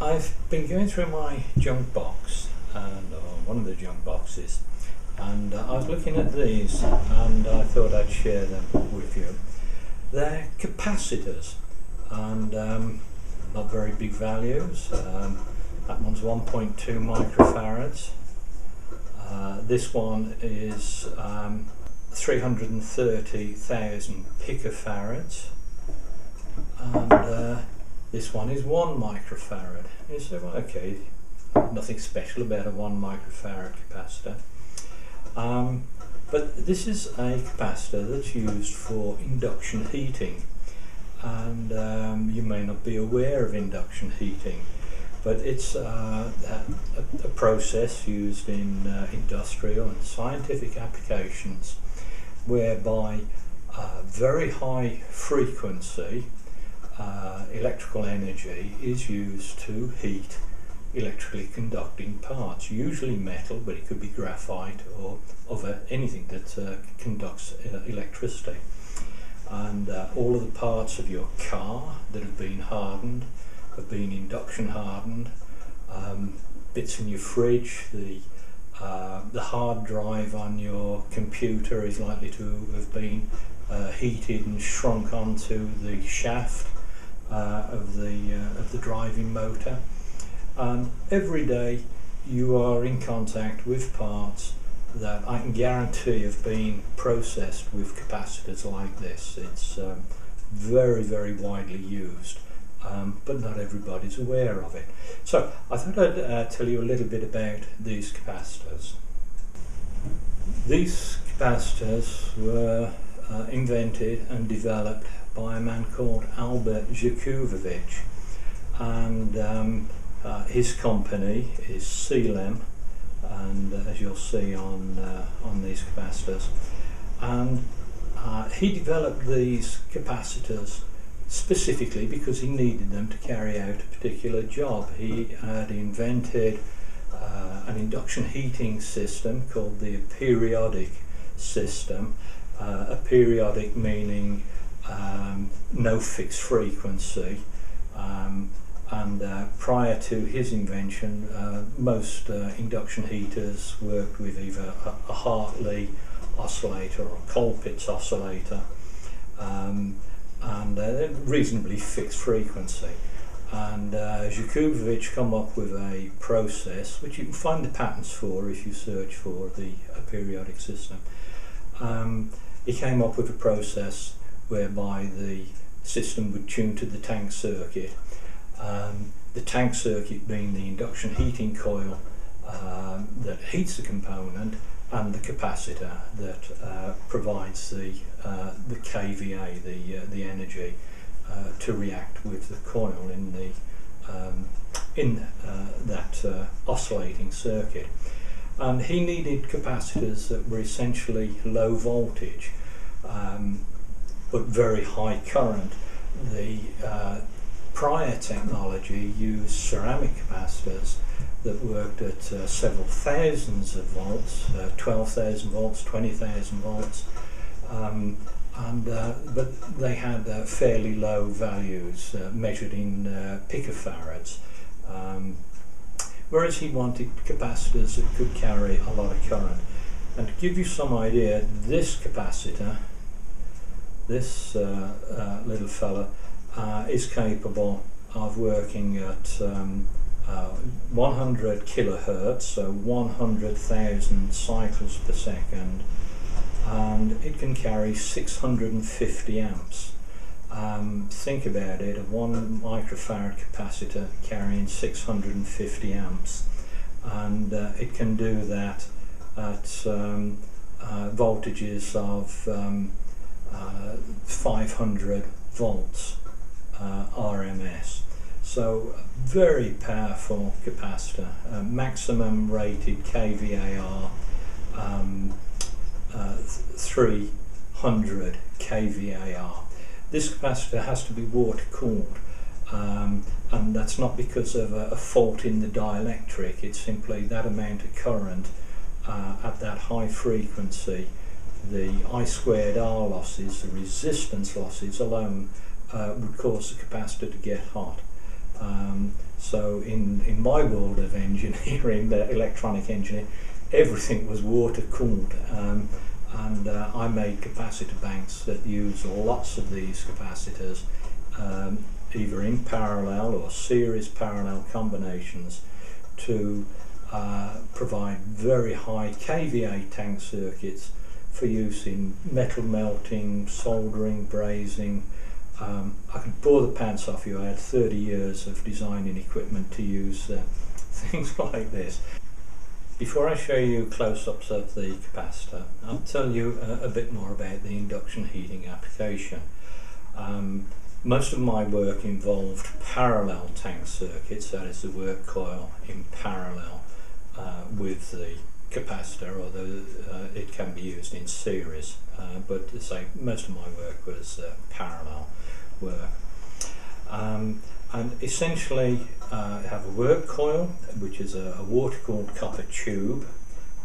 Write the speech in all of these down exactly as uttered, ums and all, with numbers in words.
I've been going through my junk box and uh, one of the junk boxes, and uh, I was looking at these and I thought I'd share them with you. They're capacitors, and um, not very big values. Um, that one's one point two microfarads. Uh, this one is um, three hundred thirty thousand picofarads, and uh, this one is one microfarad. You say, well, okay, nothing special about a one microfarad capacitor. Um, but this is a capacitor that's used for induction heating, and um, you may not be aware of induction heating, but it's uh, a, a process used in uh, industrial and scientific applications whereby uh, very high frequency uh, electrical energy is used to heat electrically conducting parts, usually metal, but it could be graphite or other, anything that uh, conducts uh, electricity. And uh, all of the parts of your car that have been hardened have been induction hardened, um, bits in your fridge, the, uh, the hard drive on your computer is likely to have been uh, heated and shrunk onto the shaft uh, of, the, uh, of the driving motor. And every day you are in contact with parts that I can guarantee have been processed with capacitors like this. It's um, very, very widely used. Um, but not everybody's aware of it. So I thought I'd uh, tell you a little bit about these capacitors. These capacitors were uh, invented and developed by a man called Albert Jakubowicz, and um, uh, his company is CELEM, and uh, as you'll see on, uh, on these capacitors. And uh, he developed these capacitors specifically because he needed them to carry out a particular job. He had invented uh, an induction heating system called the aperiodic system. Uh, aperiodic meaning um, no fixed frequency, um, and uh, prior to his invention uh, most uh, induction heaters worked with either a, a Hartley oscillator or a Colpitts oscillator, um, and uh, reasonably fixed frequency. And uh, Jakubowicz come up with a process which you can find the patents for if you search for the aperiodic system. Um, he came up with a process whereby the system would tune to the tank circuit, um, the tank circuit being the induction heating coil uh, that heats the component, and the capacitor that uh, provides the uh, the K V A, the uh, the energy uh, to react with the coil in the um, in uh, that uh, oscillating circuit. And he needed capacitors that were essentially low voltage, um, but very high current. The uh, prior technology used ceramic capacitors that worked at uh, several thousands of volts, uh, twelve thousand volts, twenty thousand volts, um, and uh, but they had uh, fairly low values uh, measured in uh, picofarads, um, whereas he wanted capacitors that could carry a lot of current. And to give you some idea, this capacitor, this uh, uh, little fella, uh, is capable of working at um, Uh, one hundred kilohertz, so one hundred thousand cycles per second, and it can carry six hundred fifty amps. Um, think about it, a one microfarad capacitor carrying six hundred fifty amps, and uh, it can do that at um, uh, voltages of um, uh, five hundred volts uh, R M S. So very powerful capacitor, uh, maximum rated K V A R um, uh, three hundred K V A R. This capacitor has to be water cooled, um, and that's not because of a, a fault in the dielectric, it's simply that amount of current uh, at that high frequency, the I squared R losses, the resistance losses alone uh, would cause the capacitor to get hot. Um, So in, in my world of engineering, the electronic engineering, everything was water cooled. Um, and uh, I made capacitor banks that use lots of these capacitors, um, either in parallel or series parallel combinations, to uh, provide very high K V A tank circuits for use in metal melting, soldering, brazing. Um, I could bore the pants off you. I had thirty years of designing equipment to use uh, things like this. Before I show you close-ups of the capacitor, I'll tell you a, a bit more about the induction heating application. Um, most of my work involved parallel tank circuits, that is the work coil in parallel uh, with the capacitor, although uh, it can be used in series, uh, but say most of my work was uh, parallel work. Um, and essentially uh, have a work coil, which is a, a water-cooled copper tube,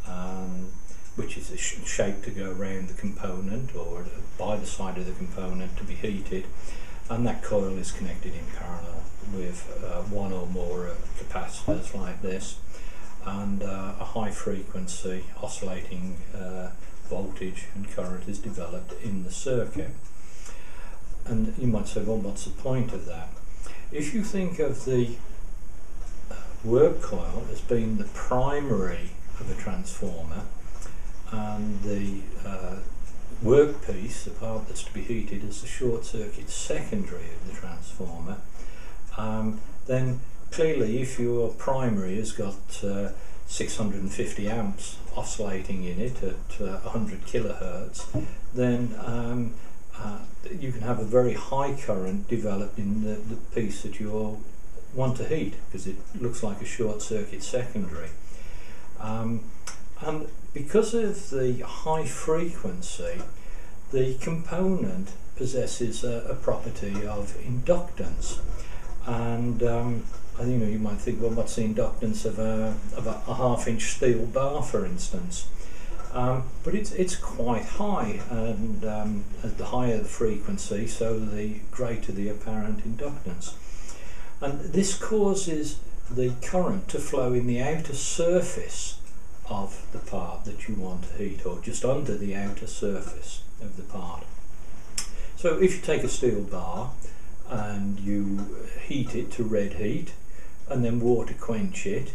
um, which is sh shaped to go around the component or by the side of the component to be heated, and that coil is connected in parallel with uh, one or more uh, capacitors like this, and uh, a high frequency oscillating uh, voltage and current is developed in the circuit. And you might say, well, what's the point of that? If you think of the work coil as being the primary of a transformer, and the uh, workpiece, the part that's to be heated, is the short circuit secondary of the transformer, um, then clearly, if your primary has got uh, six hundred fifty amps oscillating in it at uh, one hundred kilohertz, then um, uh, you can have a very high current developed in the, the piece that you want to heat, because it looks like a short circuit secondary. Um, and because of the high frequency, the component possesses a, a property of inductance. And um, I you know you might think, well, what's the inductance of a, of a, a half-inch steel bar, for instance? Um, but it's it's quite high, and um, the higher the frequency, so the greater the apparent inductance. And this causes the current to flow in the outer surface of the part that you want to heat, or just under the outer surface of the part. So if you take a steel bar and you heat it to red heat and then water quench it,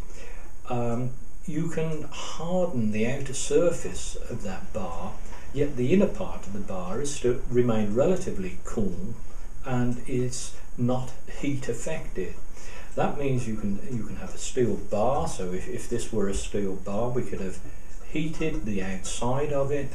um, you can harden the outer surface of that bar, yet the inner part of the bar is to remain relatively cool and is not heat affected. That means you can you can have a steel bar. So if, if this were a steel bar, we could have heated the outside of it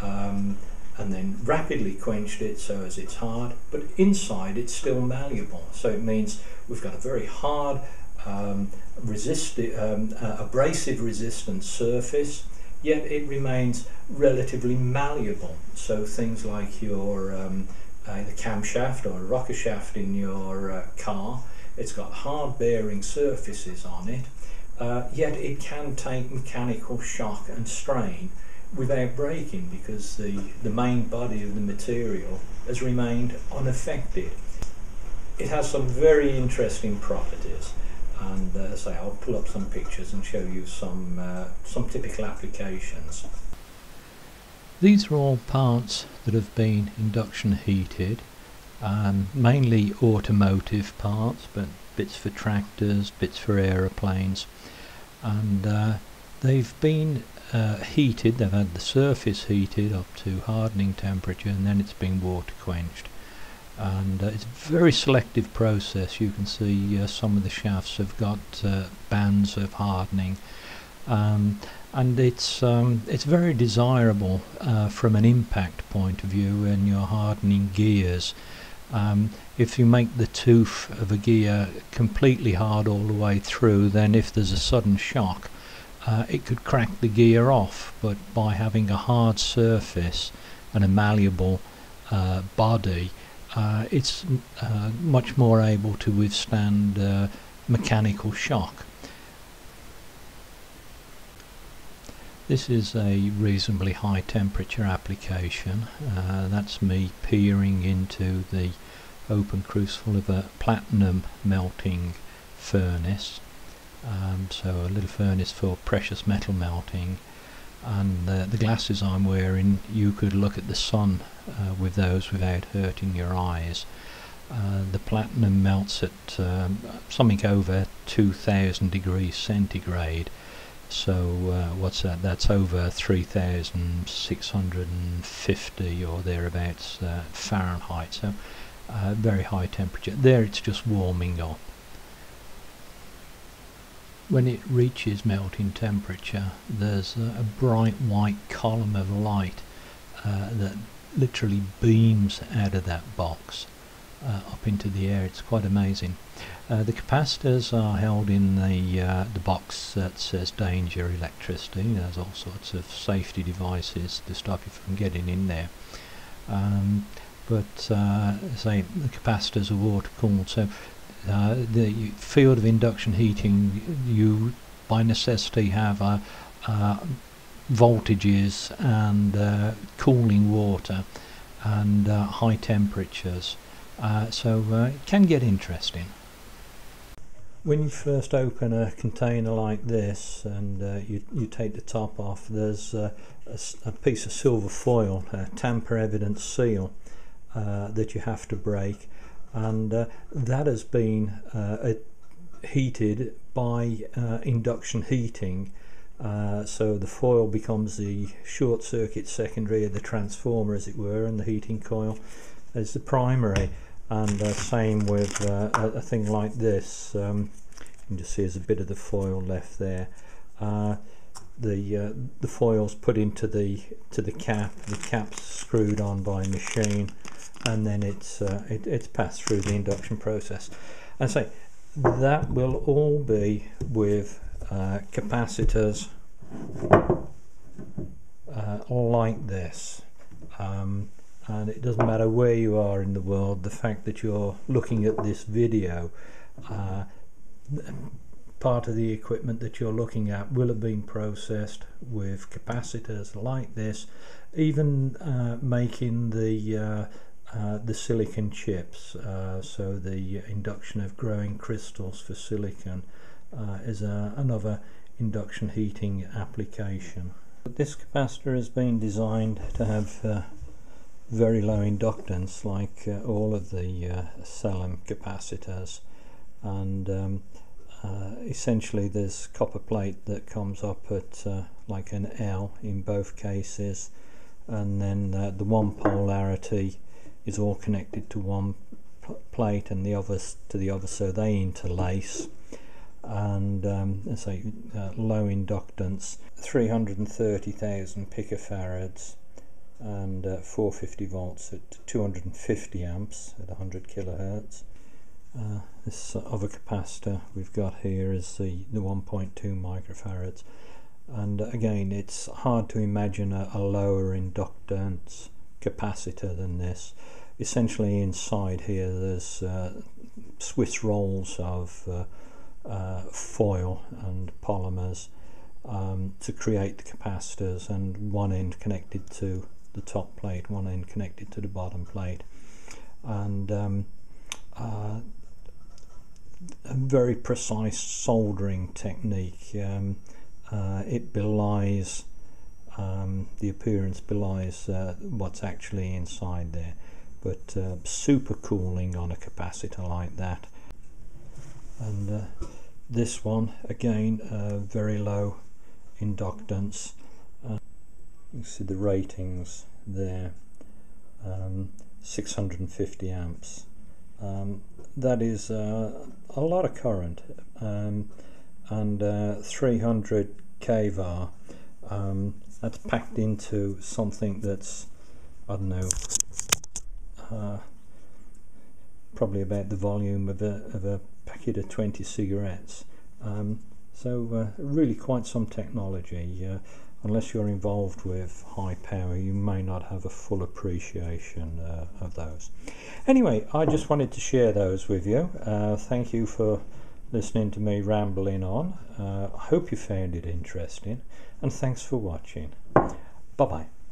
um, and then rapidly quenched it so as it's hard, but inside it's still malleable. So it means we've got a very hard, um, resistive, um, uh, abrasive resistant surface, yet it remains relatively malleable. So things like your um, uh, the camshaft or rocker shaft in your uh, car, it's got hard bearing surfaces on it, uh, yet it can take mechanical shock and strain without breaking, because the, the main body of the material has remained unaffected. It has some very interesting properties, and uh, so I'll pull up some pictures and show you some, uh, some typical applications. These are all parts that have been induction heated, um, mainly automotive parts, but bits for tractors, bits for aeroplanes, and uh, they've been Uh, heated. They've had the surface heated up to hardening temperature, and then it's been water quenched, and uh, it's a very selective process. You can see uh, some of the shafts have got uh, bands of hardening, um, and it's um, it's very desirable uh, from an impact point of view when you're hardening gears. Um, if you make the tooth of a gear completely hard all the way through, then if there's a sudden shock, Uh, it could crack the gear off, but by having a hard surface and a malleable uh, body, uh, it's uh, much more able to withstand uh, mechanical shock. This is a reasonably high temperature application. Uh, that's me peering into the open crucible of a platinum melting furnace, um, so a little furnace for precious metal melting, and uh, the glasses I'm wearing, you could look at the sun uh, with those without hurting your eyes. Uh, the platinum melts at um, something over two thousand degrees centigrade, so uh, what's that, that's over three thousand six hundred fifty or thereabouts uh, Fahrenheit, so uh, very high temperature. There it's just warming up. When it reaches melting temperature, there's a, a bright white column of light uh, that literally beams out of that box Uh, up into the air. It's quite amazing. Uh, the capacitors are held in the uh, the box that says danger electricity. There's all sorts of safety devices to stop you from getting in there. Um, but uh, say the capacitors are water cooled, so uh, the field of induction heating, you by necessity have uh, uh, voltages and uh, cooling water and uh, high temperatures. Uh, so uh, it can get interesting. When you first open a container like this and uh, you, you take the top off, there's uh, a, a piece of silver foil, a tamper evidence seal, uh, that you have to break, and uh, that has been uh, heated by uh, induction heating. Uh, so the foil becomes the short circuit secondary of the transformer, as it were, and the heating coil is the primary, and uh, same with uh, a, a thing like this. Um, you can just see there's a bit of the foil left there. Uh, the uh, the foil's put into the to the cap. The cap's screwed on by a machine, and then it's uh, it, it's passed through the induction process. And so that will all be with uh, capacitors uh, like this. Um, and it doesn't matter where you are in the world, the fact that you're looking at this video, uh, part of the equipment that you're looking at will have been processed with capacitors like this, even uh, making the uh, uh, the silicon chips, uh, so the induction of growing crystals for silicon uh, is a, another induction heating application. This capacitor has been designed to have uh, very low inductance, like uh, all of the uh, CELEM capacitors, and um, uh, essentially there's copper plate that comes up at uh, like an L in both cases, and then uh, the one polarity is all connected to one plate and the others to the other, so they interlace, and um, let's say uh, low inductance, three hundred thirty thousand picofarads and uh, four hundred fifty volts at two hundred fifty amps at one hundred kilohertz. Uh, this other capacitor we've got here is the, the one point two microfarads, and again it's hard to imagine a, a lower inductance capacitor than this. Essentially inside here there's uh, Swiss rolls of uh, uh, foil and polymers um, to create the capacitors, and one end connected to the top plate, one end connected to the bottom plate, and um, uh, a very precise soldering technique. Um, uh, it belies, um, the appearance belies uh, what's actually inside there, but uh, super cooling on a capacitor like that. And uh, this one again, uh, very low inductance. You see the ratings there, um, six hundred fifty amps. Um, that is uh, a lot of current, um, and uh, three hundred kVAR. Um, that's packed into something that's, I don't know, uh, probably about the volume of a, of a packet of twenty cigarettes. Um, so uh, really quite some technology. Uh, Unless you're involved with high power, you may not have a full appreciation uh, of those. Anyway, I just wanted to share those with you. Uh, thank you for listening to me rambling on. Uh, I hope you found it interesting, and thanks for watching. Bye-bye.